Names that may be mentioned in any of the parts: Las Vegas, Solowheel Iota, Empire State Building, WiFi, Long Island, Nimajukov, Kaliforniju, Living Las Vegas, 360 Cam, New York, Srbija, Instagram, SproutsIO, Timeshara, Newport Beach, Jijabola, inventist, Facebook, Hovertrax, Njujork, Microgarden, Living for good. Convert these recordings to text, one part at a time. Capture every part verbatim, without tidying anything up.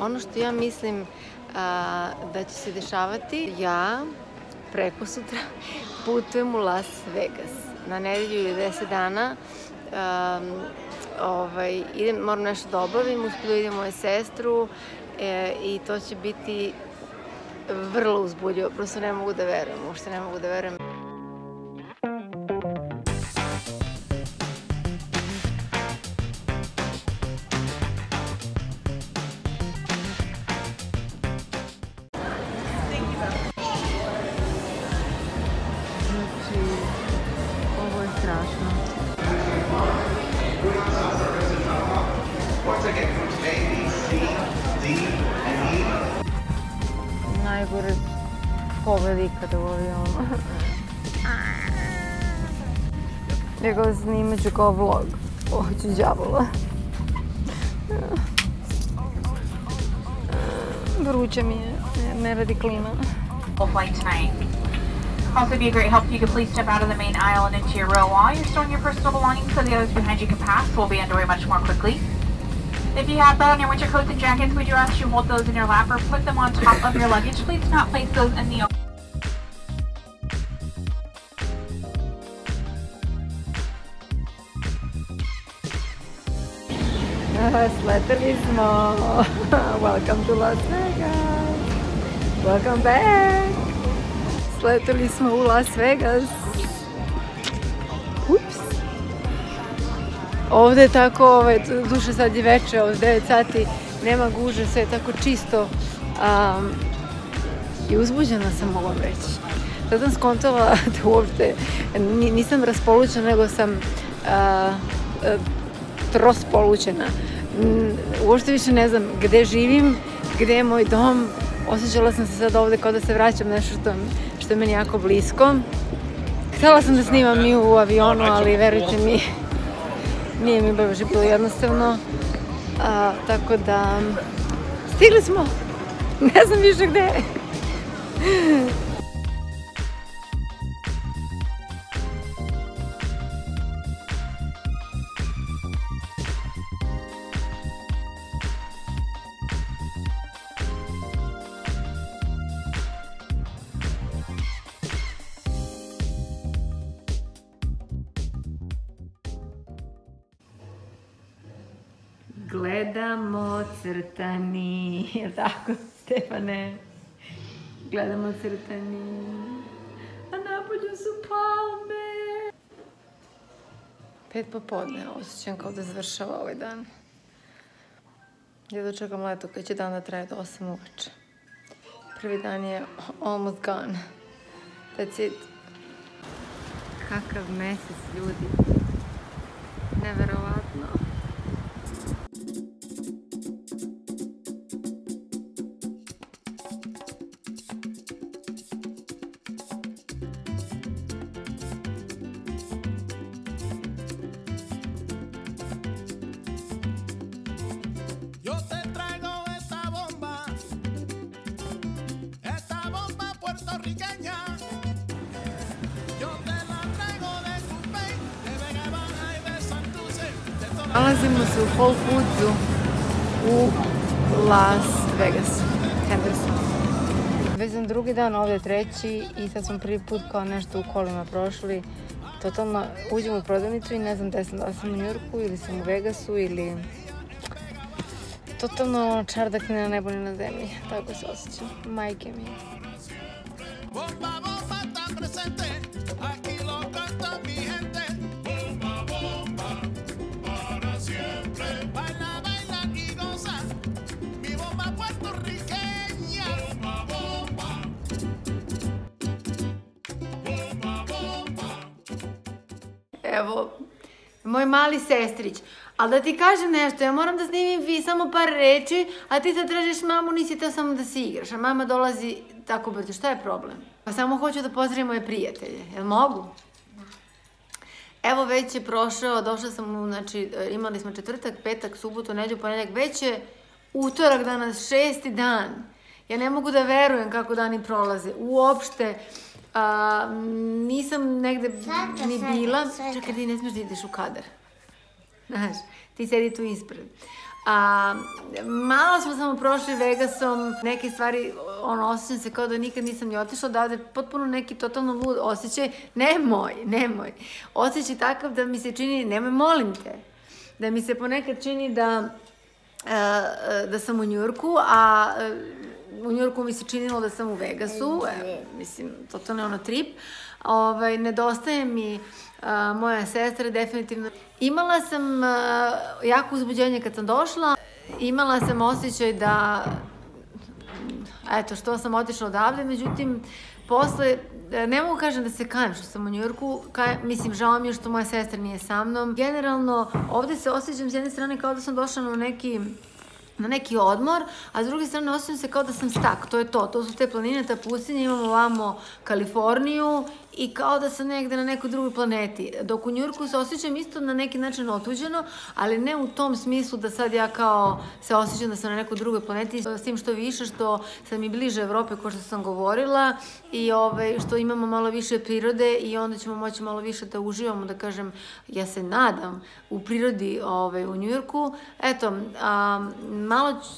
Ono što ja mislim a, da će se dešavati, ja preko sutra putujem u Las Vegas. Na nedelju ili deset dana a, ovaj, idem, moram nešto da obavim, uspiju idem moju sestru e, i to će biti vrlo uzbudljivo. Prosto ne mogu da verujem, uopšte ne mogu da verujem. Najgore pogled ikada u avionu. Njegov Nimajukov vlog o Jijabola. Vruće mi je, ne radi klima. Also be a great help if you could please step out of the main aisle and into your row while you're storing your personal belongings so the others behind you can pass. We'll be underway much more quickly. If you have that on your winter coats and jackets, we do ask you hold those in your lap or put them on top of your luggage. Please do not place those in the open. Sleteli smo. Welcome to Las Vegas. Welcome back. Sleteli smo u Las Vegas. Ups. Ovde je tako, duše sad je veče, od devet sati, nema guže, sve je tako čisto um, i uzbuđena sam, mogu vam reći. Sada sam skontala da uopšte nisam raspolučena, nego sam uh, uh, trospolučena. Uopšte više ne znam gde živim, gde je moj dom. Osjećala sam se sad ovde kao da se vraćam, nešto što, što je meni jako blisko. Htela sam da snimam i u avionu, ali verujte mi, nije mi baš bilo jednostavno, a, tako da stigli smo, ne znam više gde. Gledamo crtani, je li tako, Stefane? Gledamo crtani, a napolju su palme. Pet popodne, osjećam kao da završava ovaj dan. Ja dočekam leto koji će dan da traje do osam uveče. Prvi dan je almost gone. That's it. Kakav mesec, ljudi. Neverovatno. Nalazimo se u Whole Foodsu u Las Vegasu, Henderson. Već sam drugi dan, ovde treći, i sad smo prvi put kao nešto u kolima prošli. Totalno uđem u prodavnicu i ne znam da sam, da sam u Njujorku ili sam u Vegasu ili... Totalno čardak ni na nebu ni na zemlji, tako se osjećam, majke mi. Evo, moj mali sestrić, ali da ti kažem nešto, ja moram da snimim samo par reči, a ti sad tražiš mamu, nisi teo samo da si igraš, a mama dolazi tako brzo, šta je problem? Pa samo hoću da pozdravim moje prijatelje, jel mogu? Evo već je prošao, došla sam, znači imali smo četvrtak, petak, subotu, neđu, ponedjeljak, već je utorak danas, šesti dan. Ja ne mogu da verujem kako dani prolaze, uopšte. A, nisam negde sveta, ni bila, sveta, sveta. Čekaj, ti ne smiješ da ideš u kadar, znaš, ti sedi tu ispred. Malo smo samo prošli Vegasom, neke stvari, ono, osjećam se kao da nikad nisam ni otišla odavde, potpuno neki totalno lud osjećaj, nemoj, nemoj, osjećaj takav da mi se čini, nemoj, molim te, da mi se ponekad čini da da sam u Njujorku, a u Njujorku mi se činilo da sam u Vegasu, mislim, totalno je ono trip. Nedostaje mi moja sestra, definitivno. Imala sam jako uzbuđenje kad sam došla, imala sam osjećaj da, eto, što sam otišla odavde, međutim, posle, ne mogu kažem da se kajem što sam u Njujorku, mislim, žao mi je što moja sestra nije sa mnom. Generalno, ovde se osjećam s jedne strane kao da sam došla na neki na neki odmor, a s druge strane osjećam se kao da sam stak, to je to, to su te planine, ta pustinja, imamo ovamo Kaliforniju i kao da sam negde na nekoj drugoj planeti, dok u Njujorku se osjećam isto na neki način otuđeno, ali ne u tom smislu da sad ja kao se osjećam da sam na nekoj drugoj planeti, s tim što više što sam i bliže Evrope kao što sam govorila i što imamo malo više prirode i onda ćemo moći malo više da uživamo, da kažem, ja se nadam, u prirodi u Njujorku. Eto,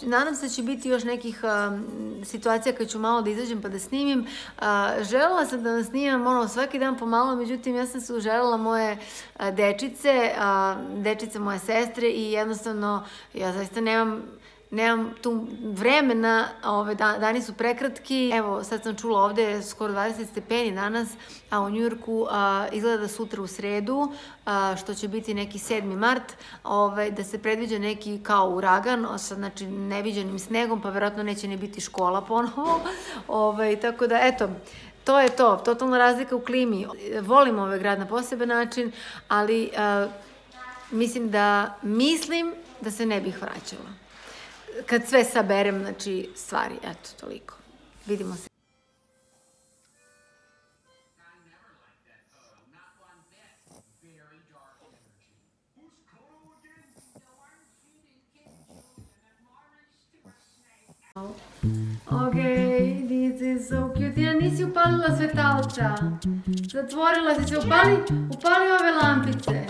nadam se da će biti još nekih situacija kad ću malo da izađem pa da snimim. Želela sam da vam snimam ono svaki dan pomalo, međutim ja sam se uželjela moje dečice, dečice moje sestre i jednostavno ja zaista nemam nemam tu vremena, dani su prekratki. Evo, sad sam čula ovde je skoro dvadeset stepeni danas, a u Njujorku izgleda sutra u sredu, što će biti neki sedmi mart, da se predviđa neki kao uragan, znači neviđenim snegom, pa verovatno neće ni biti škola ponovo, tako da, eto, to je to, totalna razlika u klimi. Volim ovaj grad na poseban način, ali mislim da, mislim da se ne bih vraćala. Kad sve saberem, znači, stvari, eto, toliko. Vidimo se. Okej, this is so cute. Ja nisi upalila svetalca. Zatvorila si se, upali, upali ove lampice.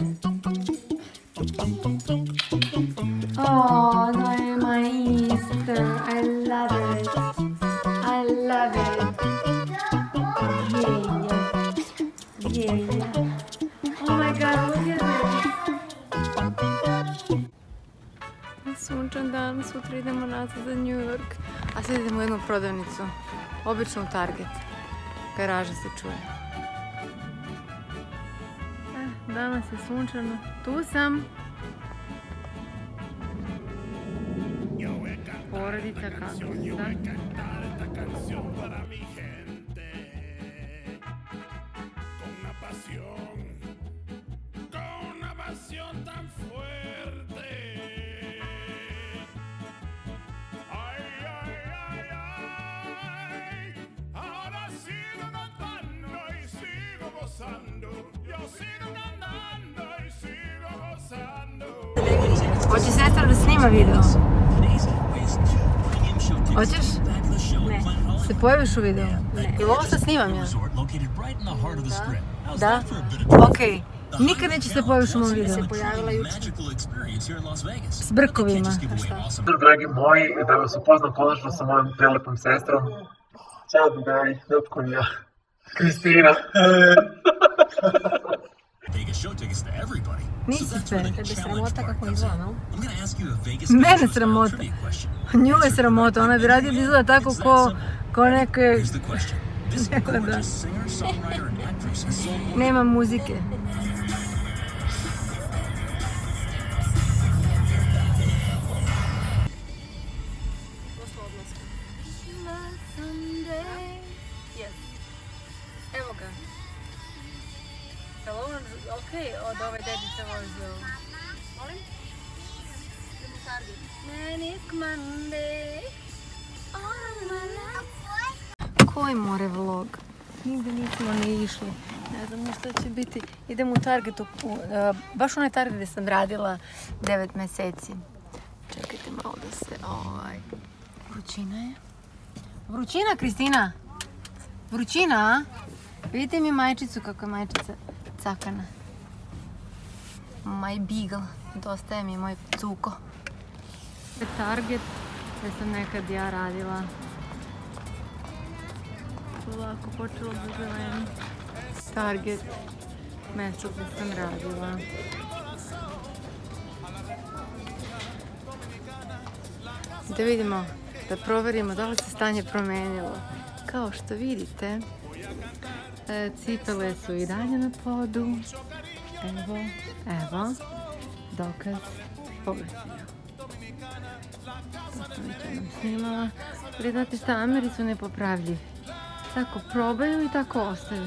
Oh, no, my Easter. I love it. I love it. Yeah, yeah. Yeah, yeah. Oh my god, look at this. Sunčan dan, sutra idemo nazad za New York. A sad idemo u jednu prodavnicu. Obično u Target. Garaža se čuje. Danas je sunčano. Tu sam. Porodica Kakovica. Hoće sestra da snima video? Hoćeš? Ne. Se pojaviš u videu? Ne. Ili ovo sad snimam ja? Da? Da? Okej. Nikad neće se pojaviš u mom videu. Se pojavila juče. S brkovima. Dragi moji, da vas upoznam konačno sa mojom prelepom sestrom. Ćao, dragi, ljubko mi ja. Kristina. Nisi se. Tebe sramota kako izgleda, no? Mene sramota. Nju je sramota. Ona bi radila da izgleda tako ko neke... Nema muzike. Evo ga. Okej, od ove dedice vozi ovo. Molim? Idemo u Target. Man is Monday. Koji more vlog? Nigde nismo ni išli. Ne znam što će biti. Idem u Target. Baš onaj Target gde sam radila devet meseci. Čekajte malo da se... Vrućina je. Vrućina, Kristina! Vrućina, a? Vidite mi majčicu, kako je majčica cakana. My beagle. Dostaje mi moj cuko. Target gdje sam nekad ja radila. Polako počelo da želim. Target mjesto gdje sam radila. Da vidimo, da proverimo da li se stanje promenilo. Kao što vidite, cipele su i dalje na podu. Evo, evo, dokaz pogrešio. To sam već jednom snimala. Ali znate šta, Ameri su nepopravljivi. Tako probaju i tako ostaju.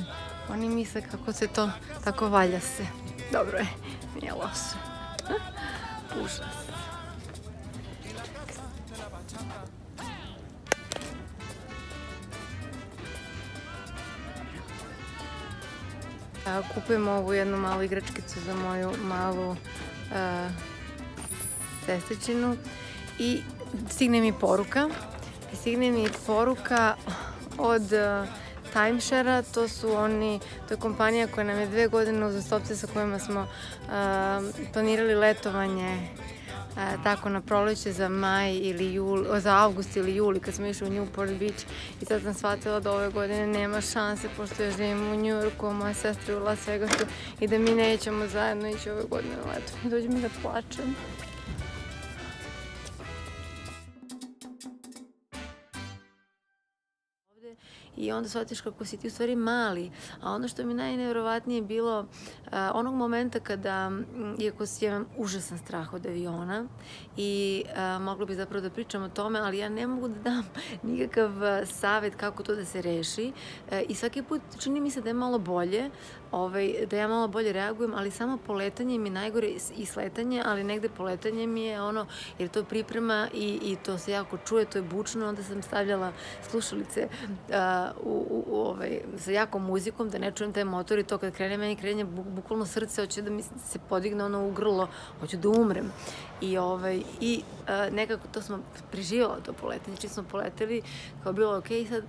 Oni misle kako se to, tako valja se. Dobro je, nije loše. Puša se. Kupujem ovu jednu malu igračkicu za moju malu sestričinu i stigne mi poruka. Stigne mi poruka od Timeshara, to su oni, to je kompanija koja nam je dve godine uzastopce sa kojima smo planirali letovanje tako na proleće za maj ili juli, za avgust ili juli kad smo išli u Newport Beach i sad sam shvatila da ove godine nema šanse pošto ja živim u Njujorku, a moja sestra je u Las Vegasu i da mi nećemo zajedno ići ove godine na leto. I dođe mi da plačem. I onda shvatiš kako si ti u stvari mali. A ono što mi najnevjerovatnije je bilo onog momenta kada, iako si imam užasan strah od aviona i moglo bi zapravo da pričam o tome, ali ja ne mogu da dam nikakav savjet kako to da se reši. I svaki put čini mi se da je malo bolje, da ja malo bolje reagujem, ali samo poletanje mi je najgore i sletanje, ali negde poletanje mi je ono, jer to priprema i to se jako čuje, to je bučno, onda sam stavljala slušalice sa jakom muzikom da ne čujem taj motor i to kad krene meni krenje bukvalno srce, hoće da mi se podigne ono u grlo, hoću da umrem i nekako to smo preživjela to poletanje, čim smo poleteli kao bilo ok, sad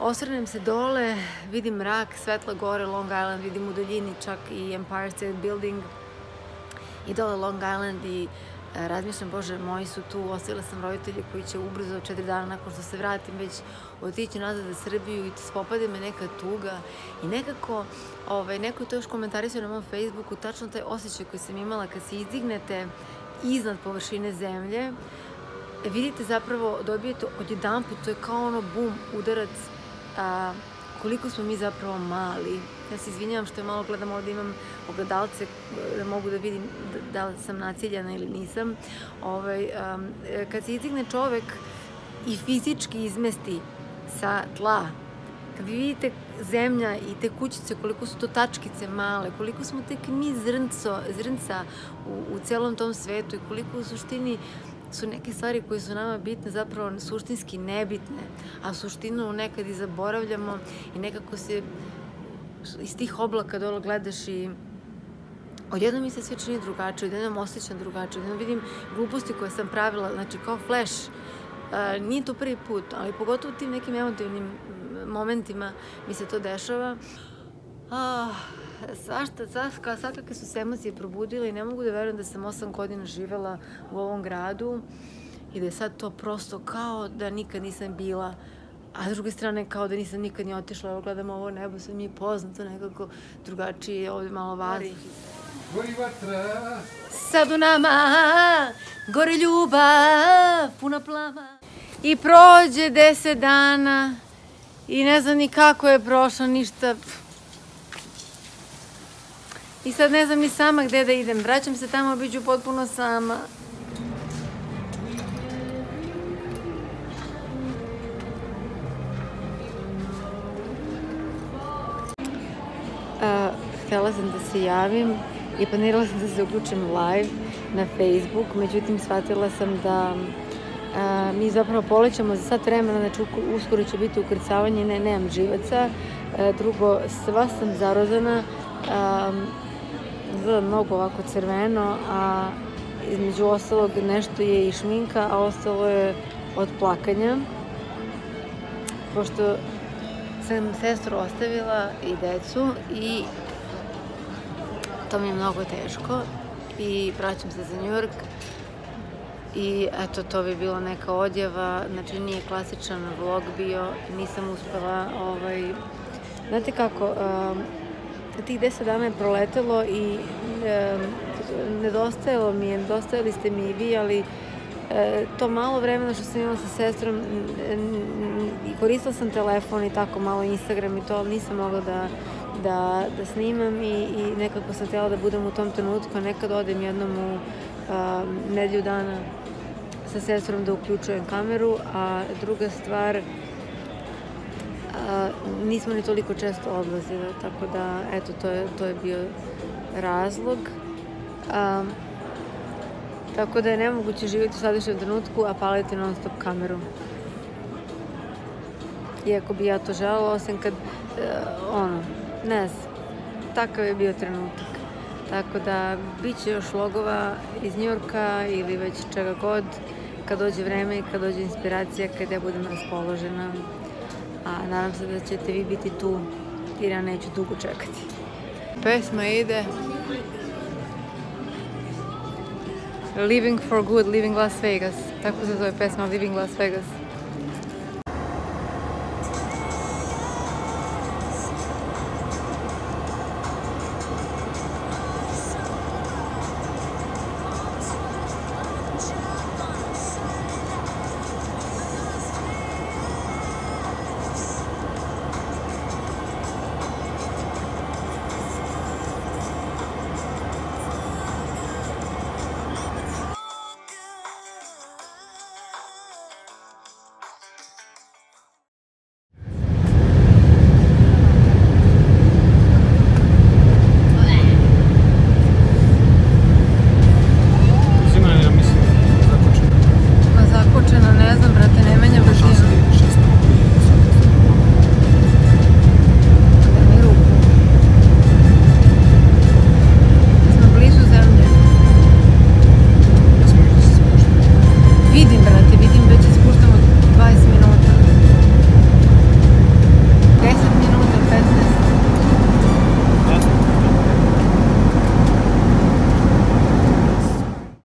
osvrnem se dole, vidim mrak, svetla gore, Long Island, vidim u daljini čak i Empire State Building i dole Long Island i razmišljam, bože, moji su tu, ostavila sam roditelje koji će ubrzo četiri dana nakon što se vratim već otići nazad za Srbiju i spopade me neka tuga i nekako, neko je to još komentarisao na mom Facebooku, tačno taj osjećaj koji sam imala kad se izdignete iznad površine zemlje, vidite zapravo, dobijete odjedan put, to je kao ono bum, udarac, koliko smo mi zapravo mali. Ja se izvinjavam što je malo gledam, ovdje imam ogledalce da mogu da vidim da li sam naciljana ili nisam. Kad se izdigne čovek i fizički izmesti sa tla, kad vi vidite zemlja i te kućice, koliko su to tačkice male, koliko smo tek mi zrnca u celom tom svetu i koliko u suštini su neke stvari koje su nama bitne zapravo suštinski nebitne, a suštinu nekad i zaboravljamo i nekako se iz tih oblaka dole gledaš i odjednom mi se sve čini drugačije, odjednom osjećam drugačije, odjednom vidim gluposti koje sam pravila, znači kao flash. Nije to prvi put, ali pogotovo u tim nekim emotivnim momentima mi se to dešava. Svakakve su se emocije probudile i ne mogu da verujem da sam osam godina živela u ovom gradu i da je sad to prosto kao da nikad nisam bila, a s druge strane kao da nisam nikad ni otišla. Evo gledam ovo nebo, sad mi je poznato nekako drugačije, ovdje malo vari. Gori vatra! Sad u nama, gori ljubav, puna plama. I prođe deset dana i ne znam ni kako je prošlo, ništa. I sad ne znam ni sama gde da idem. Vraćam se tamo, bit ću potpuno sama. Htjela sam da se javim i planirala sam da se uključim live na Facebook, međutim shvatila sam da mi zapravo polećamo za sat vremena, znači uskoro će biti ukrcavanje, ne, nemam živaca. Drugo, sva sam zarozana, izgleda mnogo ovako crveno, a između ostalog nešto je i šminka, a ostalo je od plakanja. Pošto sam sestru ostavila i decu i to mi je mnogo teško i vraćam se za New York. I eto, to bi bilo neka odjava, znači nije klasičan vlog bio, nisam uspela, ovaj, znate kako, tih deset dana je proletelo i nedostajalo mi je, nedostajali ste mi i vi, ali to malo vremena što sam imala sa sestrom, koristila sam telefon i tako malo Instagram i to, ali nisam mogla da Da, da snimam i, i nekako sam htjela da budem u tom trenutku, nekad odem jednom u a, nedelju dana sa sestrom da uključujem kameru, a druga stvar, a, nismo ni toliko često odlazile, tako da, eto, to je, to je bio razlog. A, tako da je nemoguće živjeti u sadašnjem trenutku, a paliti non stop kameru. Iako bi ja to želela, osim kad, e, ono, ne znam, takav je bio trenutak. Tako da, bit će još vlogova iz Njujorka ili već čega god, kad dođe vreme i kad dođe inspiracija, kad ja budem raspoložena. A nadam se da ćete vi biti tu, jer ja neću dugo čekati. Pesma ide. Living for good, Living Las Vegas. Tako se zove pesma, Living Las Vegas.